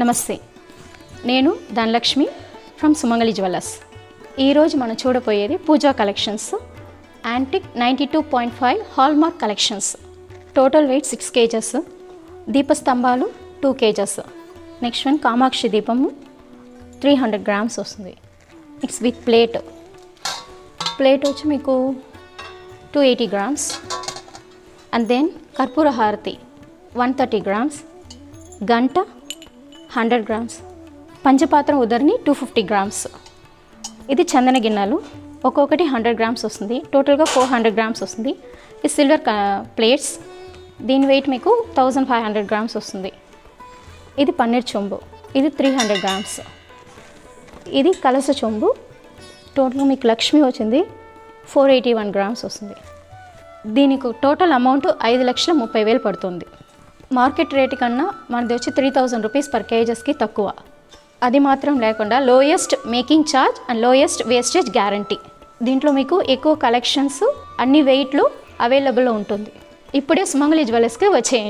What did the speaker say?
నమస్తే, నేను ధనలక్ష్మి ఫ్రమ్ సుమంగళి జ్వెలర్స్. ఈరోజు మనం చూడబోయేది పూజా collections, antique 92.5 hallmark collections. Total weight 6 kgs. దీపస్తంభాలు 2 kgs. నెక్స్ట్ వన్ కామాక్షి దీపము 300 grams వస్తుంది. It's with plate. ప్లేట్ వచ్చి మీకు 280 grams. అండ్ దెన్ కర్పూర హారతి 130 grams. గంట 100 grams. పంజపాత్ర ఉదర్ని 250 grams. ఇది చందనగిన్నెలు ఒక్కొక్కటి 100 grams వస్తుంది. టోటల్గా 400 grams వస్తుంది. ఇది సిల్వర్ ప్లేట్స్. దీని వెయిట్ మీకు 1500 grams వస్తుంది. ఇది పన్నీర్ చొంబు, ఇది 300 grams. ఇది కలస చొంబు. టోటల్గా మీకు లక్ష్మి వచ్చింది 481 grams వస్తుంది. దీనికి టోటల్ అమౌంట్ 5,30,000 పడుతుంది. మార్కెట్ రేట్ కన్నా మనది వచ్చి 3,000 rupees పర్ కేజెస్కి తక్కువ. అది మాత్రం లేకుండా lowest making charge and lowest wastage guarantee. దీంట్లో మీకు ఎక్కువ కలెక్షన్స్ అన్ని వెయిట్లో అవైలబుల్లో ఉంటుంది. ఇప్పుడే సుమంగళి జ్వెలర్స్కి వచ్చేయండి.